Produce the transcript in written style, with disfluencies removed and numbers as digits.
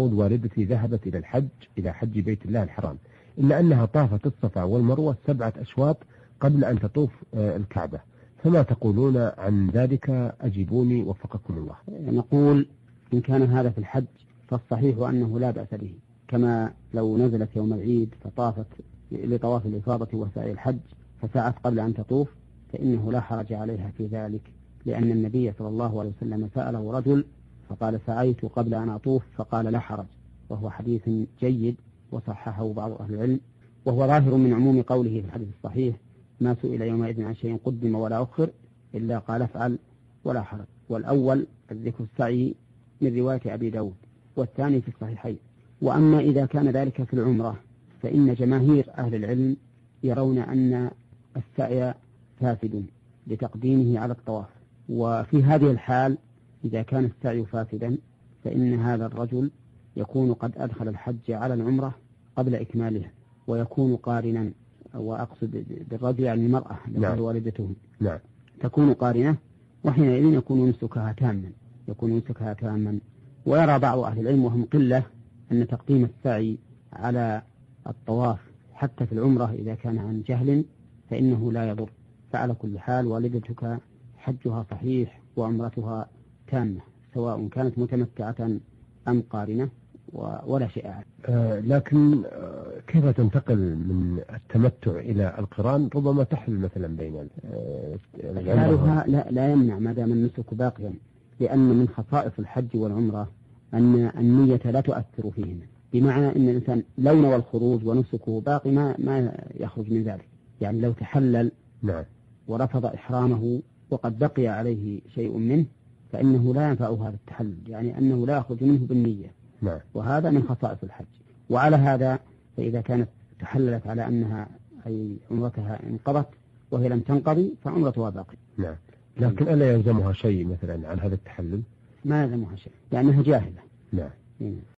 تقول والدتي ذهبت إلى الحج بيت الله الحرام، إلا أنها طافت الصفا والمروة 7 أشواط قبل أن تطوف الكعبة، فما تقولون عن ذلك؟ أجيبوني وفقكم الله. نقول إن كان هذا في الحج فالصحيح أنه لا بأس به، كما لو نزلت يوم العيد فطافت لطواف الإفاضة وسعي الحج فساعت قبل أن تطوف فإنه لا حرج عليها في ذلك، لأن النبي صلى الله عليه وسلم سأله رجل فقال سعيت قبل أن أطوف، فقال لا حرج، وهو حديث جيد وصححه بعض أهل العلم، وهو ظاهر من عموم قوله في الحديث الصحيح ما سئل يومئذ عن شيء قدم ولا أخر إلا قال افعل ولا حرج. والأول الذكر السعي من رواية أبي داود، والثاني في الصحيحين. وأما إذا كان ذلك في العمرة فإن جماهير أهل العلم يرون أن السعي فاسد لتقديمه على الطواف، وفي هذه الحال إذا كان السعي فاسدا فإن هذا الرجل يكون قد أدخل الحج على العمرة قبل إكمالها، ويكون قارنا، وأقصد بالرجل يعني المرأة لقد والدتهم تكون قارنة، وحينئذ يكون يمسكها تاما ويرى بعض أهل العلم وهم قلة أن تقديم السعي على الطواف حتى في العمرة إذا كان عن جهل فإنه لا يضر. فعلى كل حال والدتك حجها صحيح وعمرتها تامة سواء كانت متمتعة أم قارنة ولا شيء عليه. لكن كيف تنتقل من التمتع إلى القران؟ ربما تحل مثلا بين الجميع. لا يمنع ما دام النسك باقيا، لأن من خصائص الحج والعمرة أن النية لا تؤثر فيهما، بمعنى أن الإنسان لو نوى الخروج ونسكه باقي ما يخرج من ذلك، يعني لو تحلل ورفض إحرامه وقد بقي عليه شيء منه فإنه لا ينفع هذا التحلل، يعني أنه لا يخرج منه بالنية، وهذا من خصائص الحج. وعلى هذا فإذا كانت تحللت على أنها أي عمرتها انقضت وهي لم تنقضي فعمرتها باقي. لكن ألا يلزمها شيء مثلا عن هذا التحلل؟ ما يلزمها شيء لأنها جاهلة.